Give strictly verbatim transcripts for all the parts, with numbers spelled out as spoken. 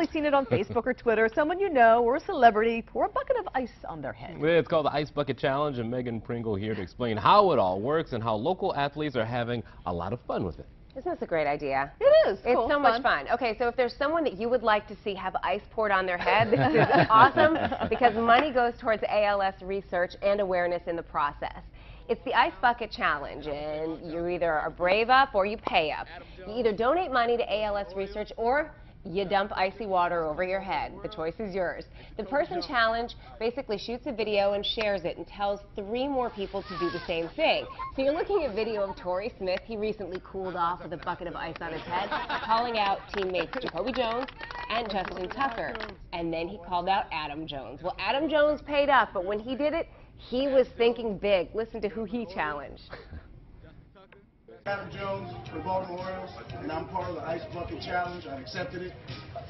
probably seen it on Facebook or Twitter. Someone you know or a celebrity pour a bucket of ice on their head. It's called the Ice Bucket Challenge, and Megan Pringle here to explain how it all works and how local athletes are having a lot of fun with it. Isn't this a great idea? It is. It's cool, so fun. much fun. Okay, so if there's someone that you would like to see have ice poured on their head, this is awesome because money goes towards A L S research and awareness in the process. It's the Ice Bucket Challenge, and you either are brave up or you pay up. You either donate money to A L S research or you dump icy water over your head. The choice is yours. The person challenge basically shoots a video and shares it and tells three more people to do the same thing. So you're looking at video of Torrey Smith. He recently cooled off with a bucket of ice on his head, calling out teammates Jacoby Jones and Justin Tucker. And then he called out Adam Jones. Well, Adam Jones paid up, but when he did it, he was thinking big. Listen to who he challenged. Adam Jones, the Baltimore Orioles, and I'm part of the Ice Bucket Challenge. I accepted it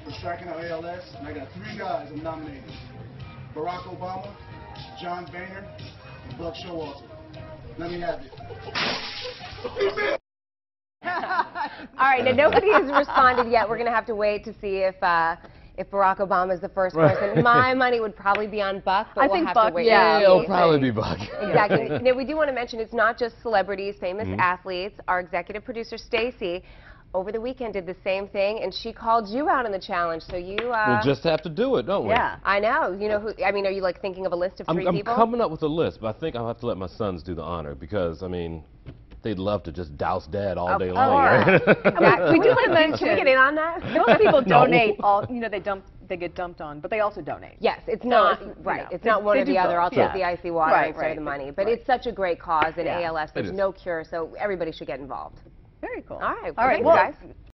for striking out A L S, and I got three guys I'm nominated: Barack Obama, John Banger, and Buck Showalter. Let me have it. All right, now nobody has responded yet. We're going to have to wait to see if uh, if Barack Obama is the first person. My money would probably be on Buck, but I we'll think have Buck, to wait. Yeah, yeah, it'll probably be Buck. Exactly. Now, we do want to mention it's not just celebrities, famous mm-hmm. athletes. Our executive producer, Stacy, over the weekend did the same thing, and she called you out in the challenge, so you... Uh, we'll just have to do it, don't we? Yeah, I know. You know who, I mean, are you, like, thinking of a list of three I'm, people? I'm coming up with a list, but I think I'll have to let my sons do the honor because, I mean... They'd love to just douse dad all day long, right? Exactly. We do want to mention, can we get in on that? Those people donate, no. all, you know, they dump, they get dumped on, but they also donate. Yes, it's so not, it's, right, no. it's not they, one they or the other. I'll take yeah. the icy water right, and right. the money. But right. it's such a great cause in yeah. A L S, there's no cure, so everybody should get involved. Very cool. All right. All right, well, guys.